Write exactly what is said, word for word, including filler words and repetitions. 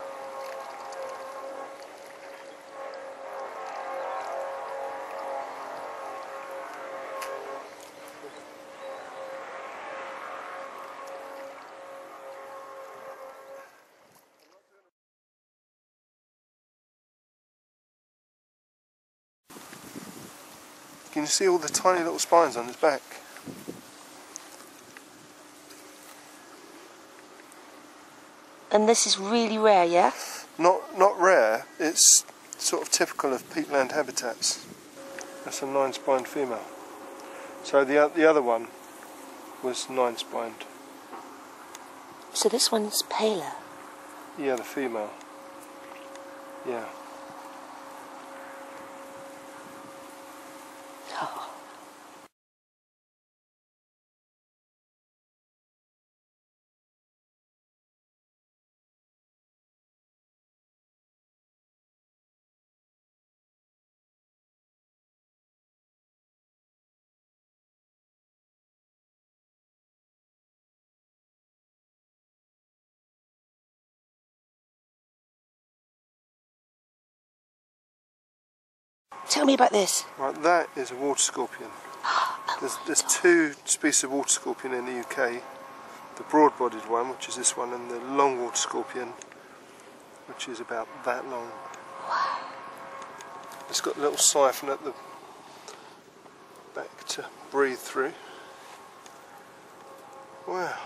Can you see all the tiny little spines on his back? And this is really rare, yeah? Not not rare, it's sort of typical of peatland habitats. That's a nine-spined female. So the, the other one was nine-spined. So this one's paler? Yeah, the female. Yeah. Tell me about this. Right, that is a water scorpion. Oh, there's there's two species of water scorpion in the U K. The broad-bodied one, which is this one, and the long water scorpion, which is about that long. Wow. It's got a little siphon at the back to breathe through. Wow.